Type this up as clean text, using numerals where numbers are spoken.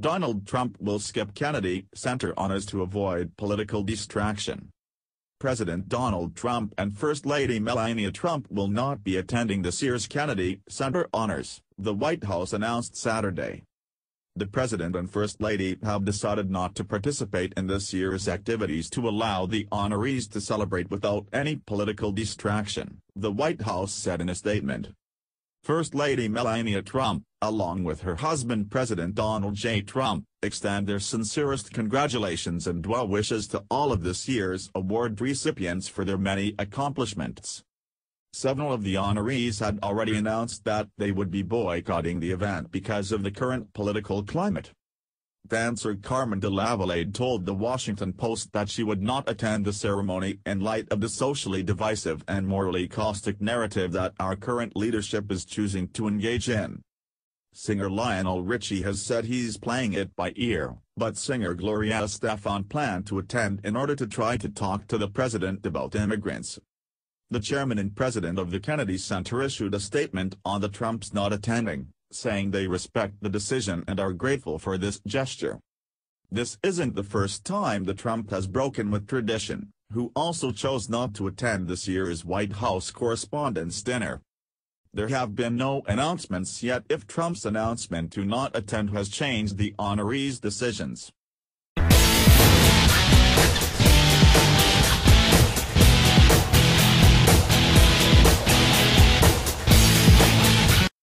Donald Trump will skip Kennedy Center Honors to avoid political distraction. President Donald Trump and First Lady Melania Trump will not be attending this year's Kennedy Center Honors, the White House announced Saturday. The President and First Lady have decided not to participate in this year's activities to allow the honorees to celebrate without any political distraction, the White House said in a statement. First Lady Melania Trump, along with her husband President Donald J. Trump, extend their sincerest congratulations and well wishes to all of this year's award recipients for their many accomplishments. Several of the honorees had already announced that they would be boycotting the event because of the current political climate. Dancer Carmen de Lavallade told The Washington Post that she would not attend the ceremony in light of the socially divisive and morally caustic narrative that our current leadership is choosing to engage in. Singer Lionel Richie has said he's playing it by ear, but singer Gloria Estefan planned to attend in order to try to talk to the president about immigrants. The chairman and president of the Kennedy Center issued a statement on the Trumps not attending, saying they respect the decision and are grateful for this gesture. This isn't the first time the Trump has broken with tradition, who also chose not to attend this year's White House Correspondents' Dinner. There have been no announcements yet if Trump's announcement to not attend has changed the honorees' decisions.